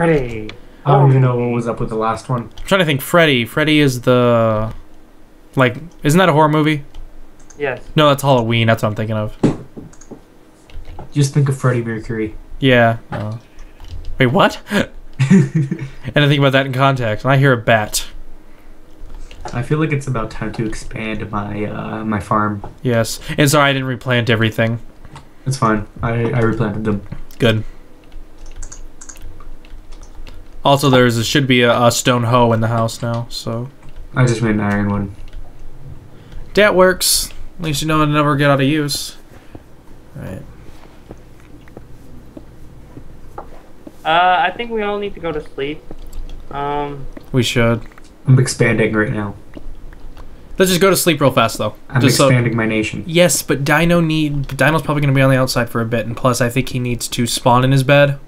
Freddy. I don't even know what was up with the last one. I'm trying to think. Freddy. Freddy is the... Like, isn't that a horror movie? Yes. No, that's Halloween. That's what I'm thinking of. Just think of Freddy Mercury. Yeah. Wait, what? And I think about that in context, and I hear a bat. I feel like it's about time to expand my my farm. Yes. And sorry I didn't replant everything. It's fine. I replanted them. Good. Also, there should be a stone hoe in the house now, so... I just made an iron one. That works. At least you know it'll never get out of use. Alright. I think we all need to go to sleep. We should. I'm expanding right now. Let's just go to sleep real fast, though. I'm just expanding my nation. Yes, but Dino's probably going to be on the outside for a bit, and plus I think he needs to spawn in his bed.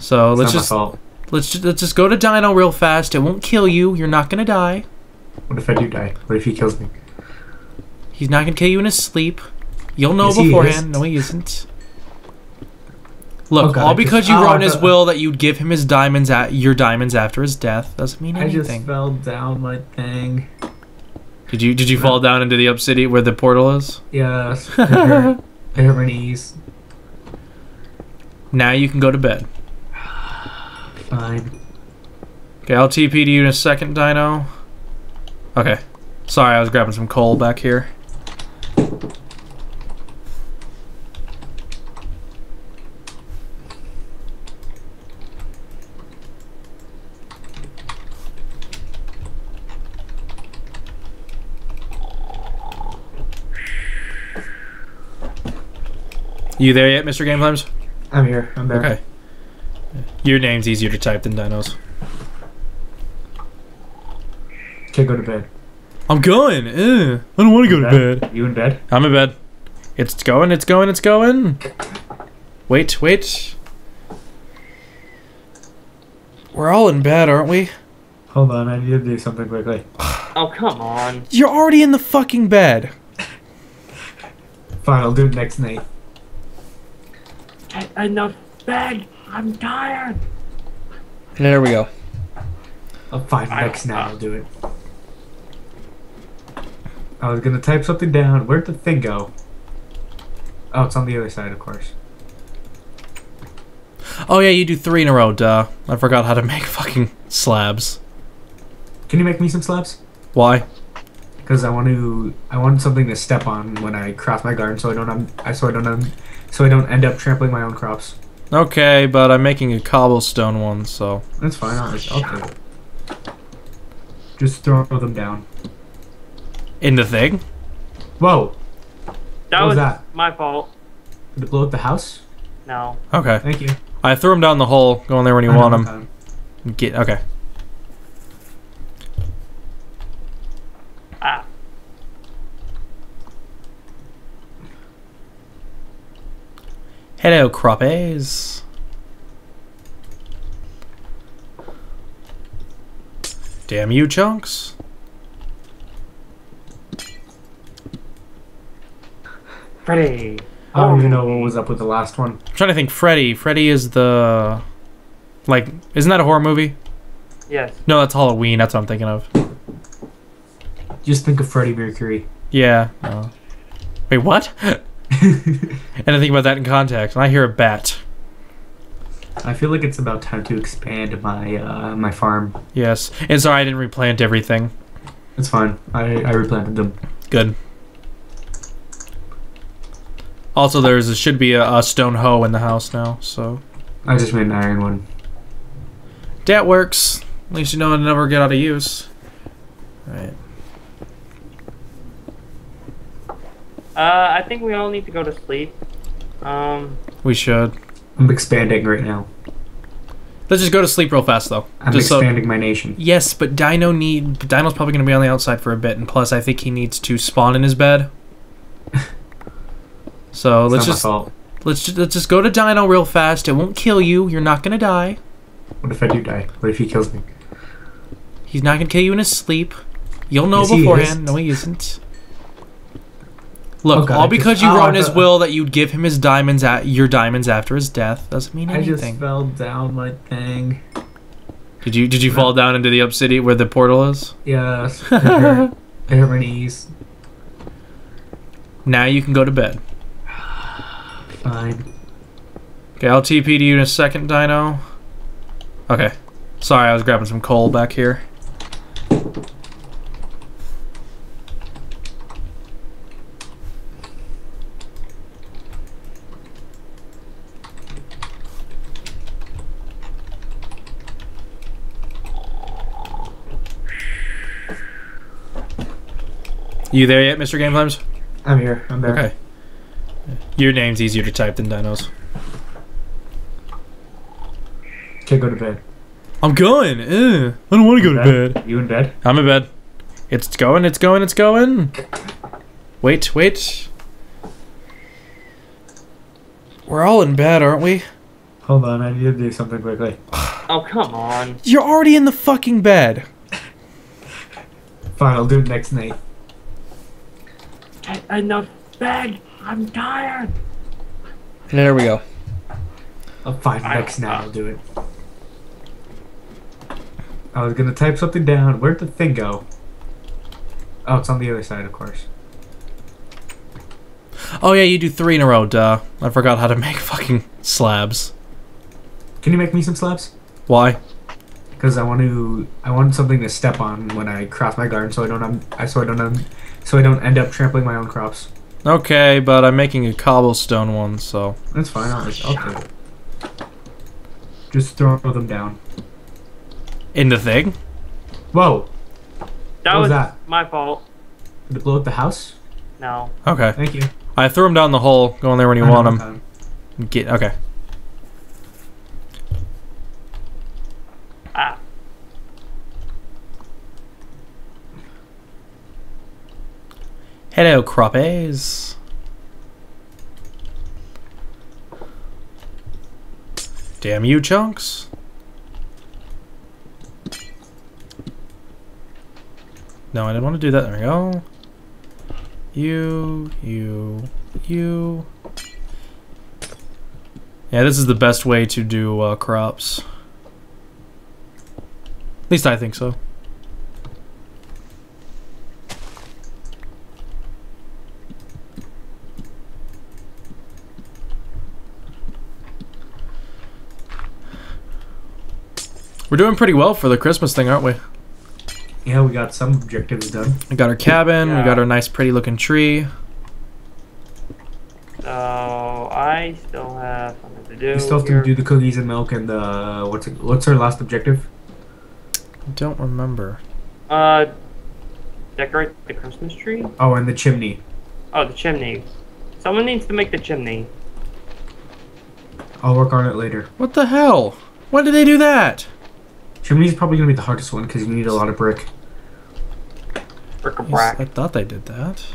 So let's just go to Dino real fast. It won't kill you. You're not gonna die. What if I do die? What if he kills me? He's not gonna kill you in his sleep. You'll know beforehand. No, he isn't. Look, all because you wrote in his will that you'd give him his diamonds after his death doesn't mean anything. I just fell down my thing. Did you fall down into the obsidian where the portal is? Yeah. I hurt my knees. Now you can go to bed. Fine. Okay, I'll TP to you in a second, Dino. Okay. Sorry, I was grabbing some coal back here. You there yet, Mr. GameFlames? I'm here. I'm there. Okay. Your name's easier to type than Dino's. Can't go to bed. I'm going. Ew. I don't want to go to bed. You in bed? I'm in bed. It's going, it's going, it's going. Wait, wait. We're all in bed, aren't we? Hold on, I need to do something quickly. Oh, come on. You're already in the fucking bed. Fine, I'll do it next night. Get in the bed. I'm tired. There we go. I'll find next now. I'll do it. I was gonna type something down. Where'd the thing go? Oh, it's on the other side, of course. Oh yeah, you do 3 in a row. Duh. I forgot how to make fucking slabs. Can you make me some slabs? Why? Because I want something to step on when I craft my garden, so I don't end up trampling my own crops. Okay, but I'm making a cobblestone one, so... That's fine, I'll do it. Just throw them down. In the thing? Whoa! That was my fault. Did it blow up the house? No. Okay. Thank you. I threw them down the hole. Go in there when you want them. Okay. Ah. Hello, croppies. Damn you, Chunks. Freddy. I don't even know what was up with the last one. I'm trying to think. Freddy. Freddy is the... Like, isn't that a horror movie? Yes. No, that's Halloween. That's what I'm thinking of. Just think of Freddy Mercury. Yeah. Wait, what? And I think about that in context, and I hear a bat. I feel like it's about time to expand my my farm. Yes. And sorry I didn't replant everything. It's fine. I replanted them. Good. Also, there should be a stone hoe in the house now, so... I just made an iron one. That works. At least you know it'll never get out of use. Alright. I think we all need to go to sleep. We should. I'm expanding right now. Let's just go to sleep real fast, though. I'm just expanding my nation. Yes, but Dino's probably going to be on the outside for a bit, and plus I think he needs to spawn in his bed. So let's just go to Dino real fast. It won't kill you. You're not going to die. What if I do die? What if he kills me? He's not going to kill you in his sleep. You'll know beforehand. No, he isn't. Look, okay, all because you wrote in his will that you'd give him his diamonds at your diamonds after his death doesn't mean anything. I just fell down my thing. Did you fall down into the obsidian where the portal is? Yeah, I hurt my knees. Now you can go to bed. Fine. Okay, I'll TP to you in a second, Dino. Okay. Sorry, I was grabbing some coal back here. You there yet, Mr. GameFlames? I'm here. I'm there. Okay. Your name's easier to type than Dino's. Can't go to bed. I'm going. Ew. I don't want to go to bed. You in bed? I'm in bed. It's going. It's going. It's going. Wait. Wait. We're all in bed, aren't we? Hold on. I need to do something quickly. Oh, come on. You're already in the fucking bed. Fine. I'll do it next night. Get in the bed. I'm tired. There we go. I'll find next night. I'll do it. I was gonna type something down. Where'd the thing go? Oh, it's on the other side, of course. Oh yeah, you do 3 in a row. Duh, I forgot how to make fucking slabs. Can you make me some slabs? Why? Because I want something to step on when I cross my garden, so I don't end up trampling my own crops. Okay, but I'm making a cobblestone one, so that's fine. I'll just throw them down. In the thing? Whoa. That was my fault. Did it blow up the house? No. Okay. Thank you. I threw him down the hole. Go in there when you want him. Get okay. Ah. Hello, croppies. Damn you, Chunks. No, I didn't want to do that. There we go. You. Yeah, this is the best way to do crops. At least I think so. We're doing pretty well for the Christmas thing, aren't we? Yeah, we got some objectives done. We got our cabin, yeah. We got our nice pretty looking tree. So I still have something to do. We still have to do the cookies and milk and the what's our last objective? I don't remember. Decorate the Christmas tree? Oh, and the chimney. Oh, the chimney. Someone needs to make the chimney. I'll work on it later. What the hell? Why did they do that? Chimney's probably gonna be the hardest one because you need a lot of brick. Brick-a-brack. I thought they did that.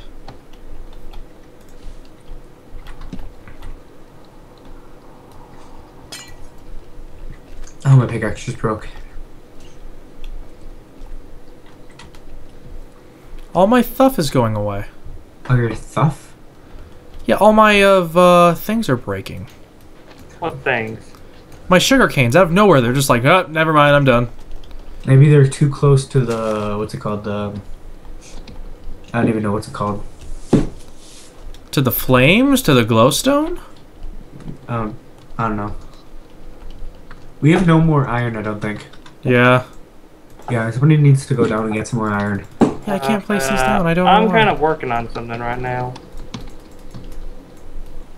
Oh, my pickaxe just broke. All my stuff is going away. Oh, your stuff? Yeah, all my things are breaking. What things? My sugar canes, out of nowhere, they're just like, oh, never mind, I'm done. Maybe they're too close to the, what's it called, the, I don't even know what's it called. To the flames? To the glowstone? I don't know. We have no more iron, I don't think. Yeah. Yeah, somebody needs to go down and get some more iron. Yeah, I can't place these down, I don't know. I'm kind of working on something right now.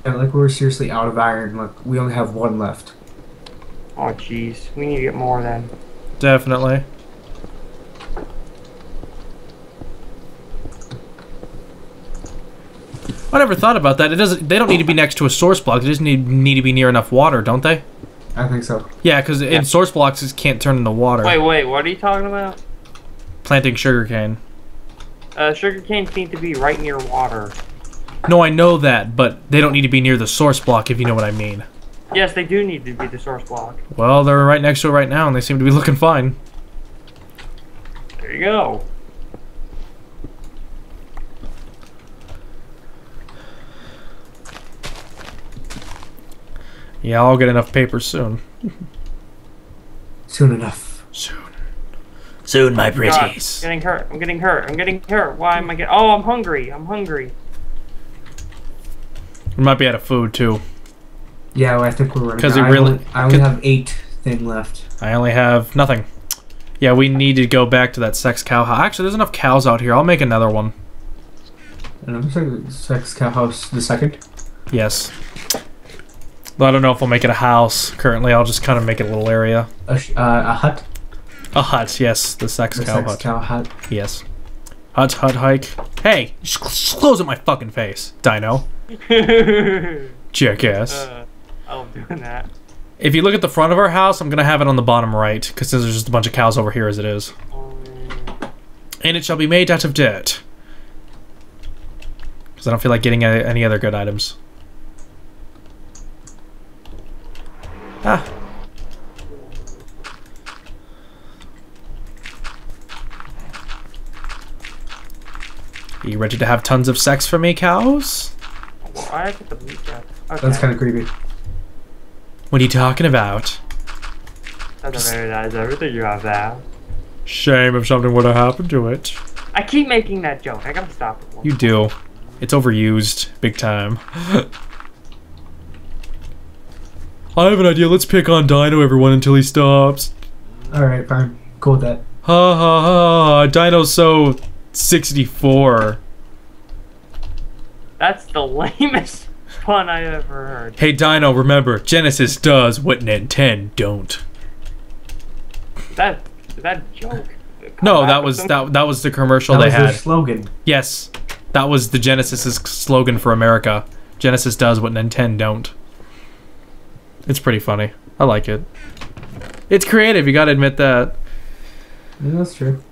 Yeah, like we're seriously out of iron, like we only have 1 left. Oh jeez, we need to get more then. Definitely. I never thought about that. It doesn't. They don't need to be next to a source block. They just need to be near enough water, don't they? I think so. Yeah, because in source blocks, it can't turn into water. Wait, what are you talking about? Planting sugarcane. Sugarcane need to be right near water. No, I know that, but they don't need to be near the source block, if you know what I mean. Yes, they do need to be the source block. Well, they're right next to it right now, and they seem to be looking fine. There you go. Yeah, I'll get enough paper soon. Soon enough. Soon. Soon, my pretties. I'm getting hurt. I'm getting hurt. I'm getting hurt. Why am I getting... Oh, I'm hungry. I'm hungry. We might be out of food, too. Yeah, well, I think we're... Because we really... I only have 8 things left. I only have nothing. Yeah, we need to go back to that sex cow house. Actually, there's enough cows out here. I'll make another one. Another sex cow house the second? Yes. Well, I don't know if we'll make it a house currently. I'll just kind of make it a little area. A hut? A hut, yes. The sex cow hut. The sex cow hut. Yes. Hut, hut, hike. Hey! Just close up my fucking face, Dino. Jackass. I'll do that. If you look at the front of our house, I'm going to have it on the bottom right, because there's just a bunch of cows over here as it is. And it shall be made out of dirt. Because I don't feel like getting any other good items. Ah. Are you ready to have tons of sex for me, cows? I get the meat out. Okay. That's kind of creepy. What are you talking about? I don't realize everything you have there. Shame if something would have happened to it. I keep making that joke. I gotta stop it. You do. It's overused, big time. I have an idea. Let's pick on Dino, everyone, until he stops. Alright, fine. Cool with that. Ha ha ha. Dino's so 64. That's the lamest pun I ever heard. Hey, Dino, remember, Genesis does what Nintendo don't. That joke. No, that was the commercial they had. That was their slogan. Yes. That was the Genesis's slogan for America. Genesis does what Nintendo don't. It's pretty funny. I like it. It's creative, you gotta admit that. Yeah, that's true.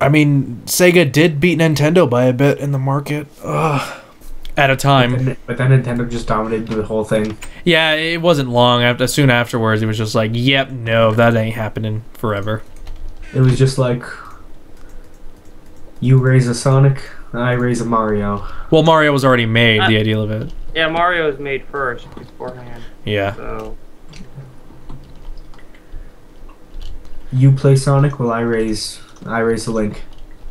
I mean, Sega did beat Nintendo by a bit in the market. Ugh. At a time. But then Nintendo just dominated the whole thing. Yeah, it wasn't long. After, soon afterwards, it was just like, yep, no, that ain't happening forever. It was just like, you raise a Sonic, I raise a Mario. Well, Mario was already made, the ideal of it. Yeah, Mario was made first, beforehand. Yeah. So. You play Sonic, well, I raise the Link.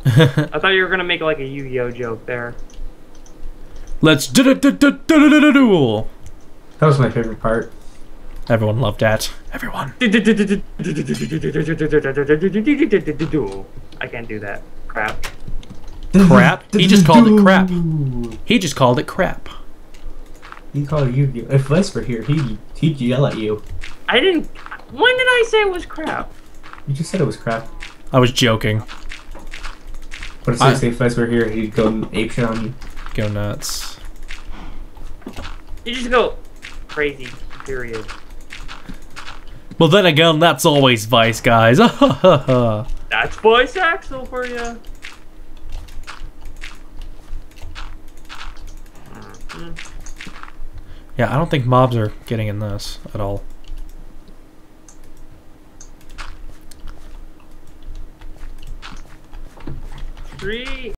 I thought you were gonna make like a Yu-Gi-Oh joke there. Let's duel. That was my favorite part. Everyone loved that. Everyone. I can't do that. Crap. Crap? He just called it crap. He just called it crap. He'd call you. If Les were here, he'd yell at you. I didn't. When did I say it was crap? You just said it was crap. I was joking. But if Les were here, he'd go apeshit on you. Go nuts. You just go crazy. Period. Well, then again, that's always Vice, guys. That's Vice Axel for you. Mm-hmm. Yeah, I don't think mobs are getting in this at all. Three.